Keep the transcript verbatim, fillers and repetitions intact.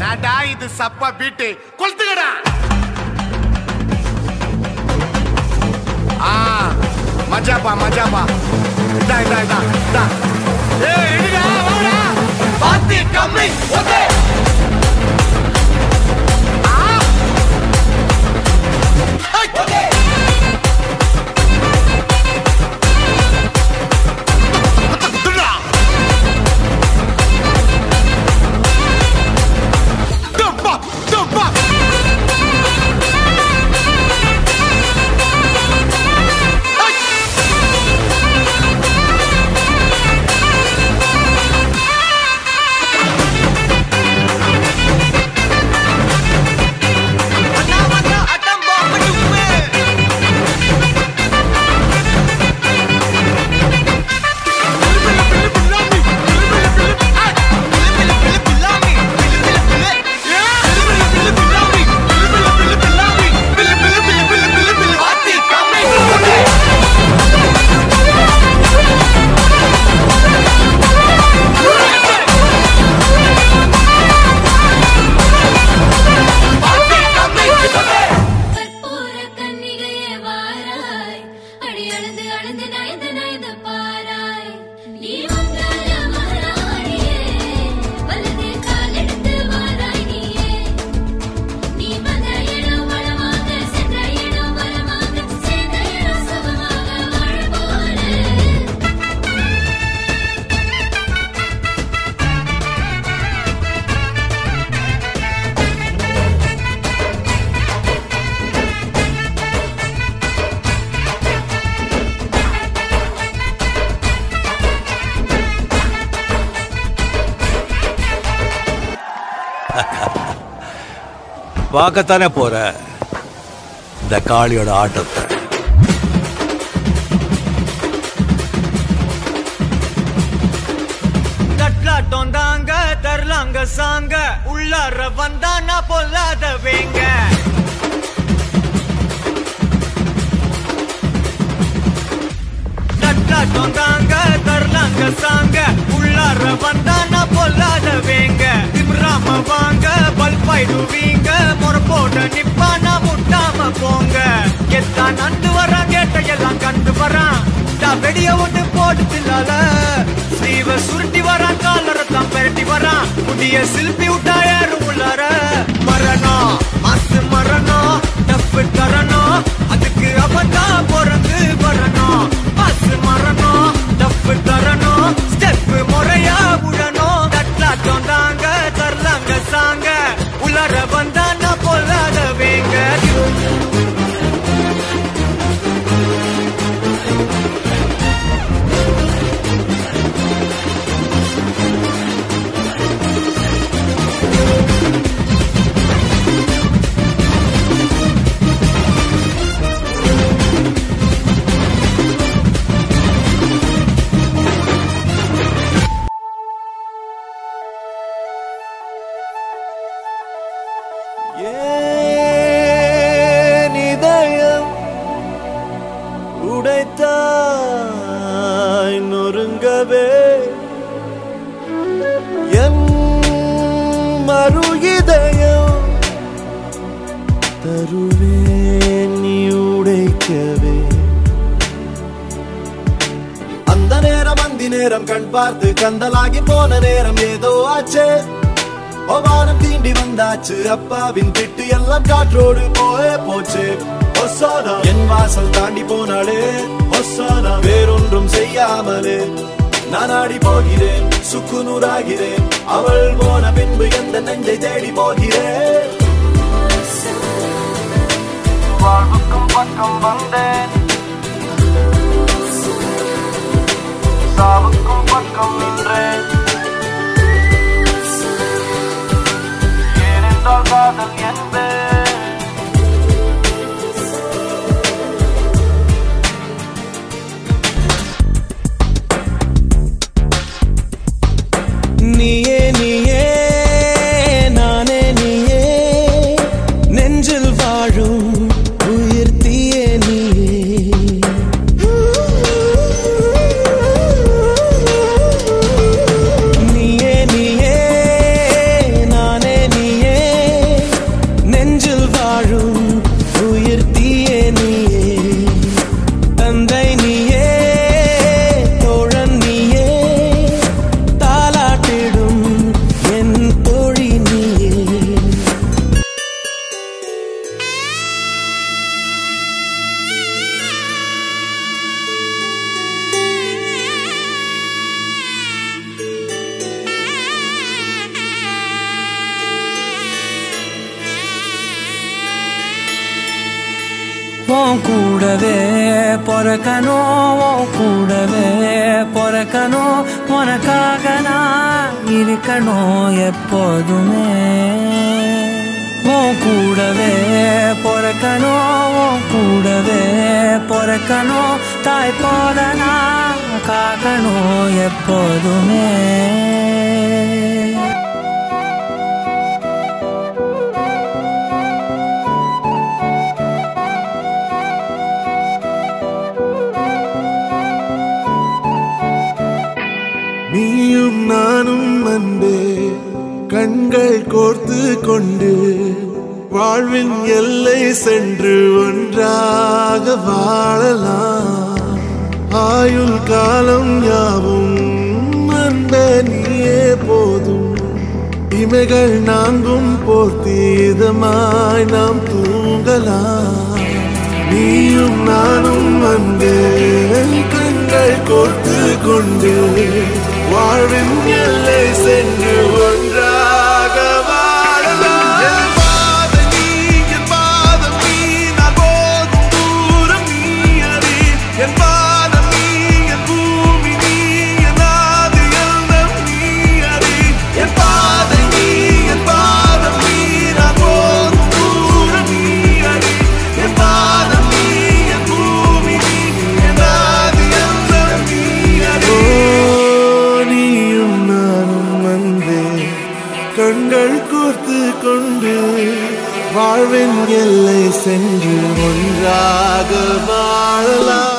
நடா இது சப்ப பீட்டு கொளுத்துக்கடா மஜாபா மஜாபா இதா இதா இதா இதா ஏய் எடுடா வாடா பாத்தி கம்மி ஓதே ஆ ஓதே குத்துடா டப்பா டப்பா பார்க்கத்தானே போற இந்த காளியோட ஆட்டத்தை தட்லாட்டம் தாங்க தரலாங்க சாங்க உள்ளார வந்தானா பொல்லாத வேங்க தட்லாட்டம் தாங்க தரலாங்க சாங்க உள்ளார வந்தானா பொல்லாத வேங்க திமிராம வாங்க பல்பாயிடுவீங்க போட நிப்பானா முட்டாம போங்க எத்தான் அண்டு வரான் கேட்டையெல்லாம் கண்டு வரான் வெடிய ஒன்று போட்டு தில்லால ஸ்ரீவ சுருட்டி வரான் காலரத்தான் பெரட்டி வரான் புதிய சில்பி விட்டா யாரும் உள்ளார மரணம் அசு மரணம் டப்பு தரணும் அதுக்கு அவதான் பிறந்து வரணும் அசு மரணம் டப்பு தரணும் ஸ்டெப்பு முறையா விடணும் தட்லாட்டம் தாங்க தரலாங்க சாங்க உள்ளார வந்தான பொல்லாத வேங்க கந்தலாகி போன நேரம் ஏதோ ஆச்சு வானம் தீண்டி வந்தாச்சு அப்பாவின் திட்டு எல்லாம் காற்றோடு போயே போச்சு என் வாசல் தாண்டி போனாலே வேறொன்றும் செய்யாமலே நான் ஆடி போகிறேன் சுக்குநூறாகிறேன் அவள் போன பின்பு எந்த நெஞ்சை தேடி போகிறேன் வாழ்வுக்கும் பக்கம் வந்தேன் சாவுக்கும் பக்கம் நின்றேன் ஏனென்றால் காதல் என்பே நீயே நீயே நானே நீயே நெஞ்சில் வாழும் உயிர் தீயே நீயே பொறக்கனோ கூடவே பொறக்கனோ உனக்காக நான் இருக்கணும் எப்போதுமே கூடவே பொறக்கனோ கூடவே பொறக்கனோ தாய் போல நான் காக்கணும் எப்போதுமே நீயும் நானும் அன்பே கண்கள் கோர்த்து கொண்டு வாழ்வின் எல்லை சென்று ஒன்றாக வாழலாம் ஆயுள் காலம் யாவும் அன்பே நீயே போதும் இமைகள் நான்கும் போர்த்தீதமாய் நாம் தூங்கலாம் நீயும் நானும் அன்பே கண்கள் கோர்த்து கொண்டு வாழ்வின் எல்லை சென்று ஒன்றாக வாழலாம் என் பாத நீ என் பாதம் நீ நான் போகும் தூரம் நீ அறி என் பாதம் நீ என் பூமி நீ என் ஆதி எல்லாம் நீ அறி என் பாத நீ என் பாதம் நீ நான் போகும் தூரம் நீ அறி என் பாதம் நீ என் பூமி நீ என் ஆதி எல்லாம் நீ அறி கண்கள் கோர்த்து கொண்டு வாழ்வின் எல்லை சென்று ஒன்றாக வாழலாம்.